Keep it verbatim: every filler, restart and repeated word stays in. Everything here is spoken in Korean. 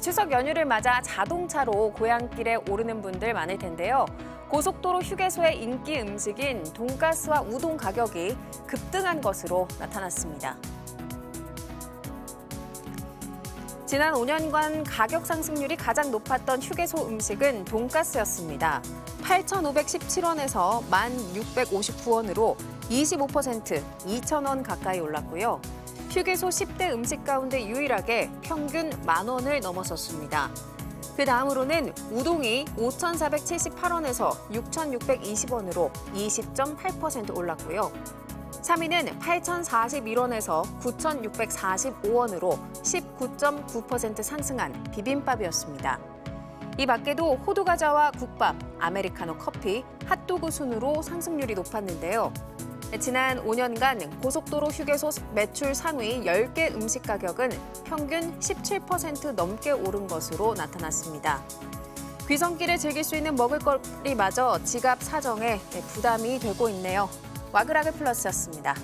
추석 연휴를 맞아 자동차로 고향길에 오르는 분들 많을 텐데요. 고속도로 휴게소의 인기 음식인 돈가스와 우동 가격이 급등한 것으로 나타났습니다. 지난 오 년간 가격 상승률이 가장 높았던 휴게소 음식은 돈가스였습니다. 팔천오백십칠 원에서 만 육백오십구 원으로 이십오 퍼센트 이천 원 가까이 올랐고요. 휴게소 십 대 음식 가운데 유일하게 평균 만 원을 넘어섰습니다. 그 다음으로는 우동이 오천사백칠십팔 원에서 육천육백이십 원으로 이십 점 팔 퍼센트 올랐고요. 삼 위는 팔천사십일 원에서 구천육백사십오 원으로 십구 점 구 퍼센트 상승한 비빔밥이었습니다. 이 밖에도 호두과자와 국밥, 아메리카노 커피, 핫도그 순으로 상승률이 높았는데요. 지난 오 년간 고속도로 휴게소 매출 상위 열 개 음식 가격은 평균 십칠 퍼센트 넘게 오른 것으로 나타났습니다. 귀성길에 즐길 수 있는 먹을거리마저 지갑 사정에 부담이 되고 있네요. 와글와글 플러스였습니다.